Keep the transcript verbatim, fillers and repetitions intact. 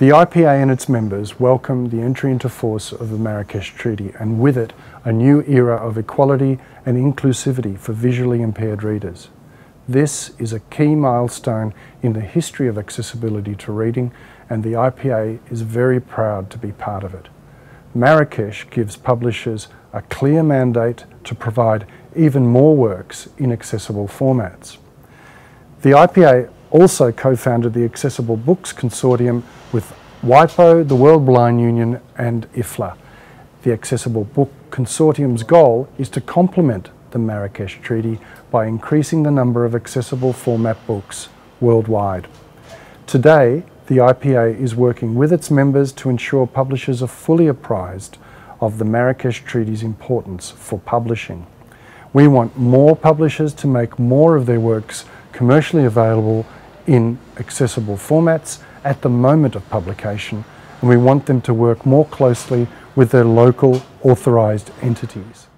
The I P A and its members welcomed the entry into force of the Marrakesh Treaty, and with it a new era of equality and inclusivity for visually impaired readers. This is a key milestone in the history of accessibility to reading, and the I P A is very proud to be part of it. Marrakesh gives publishers a clear mandate to provide even more works in accessible formats. The I P A also co-founded the Accessible Books Consortium with WIPO, the World Blind Union and I F L A. The Accessible Book Consortium's goal is to complement the Marrakesh Treaty by increasing the number of accessible format books worldwide. Today, the I P A is working with its members to ensure publishers are fully apprised of the Marrakesh Treaty's importance for publishing. We want more publishers to make more of their works commercially available in accessible formats at the moment of publication, and we want them to work more closely with their local authorised entities.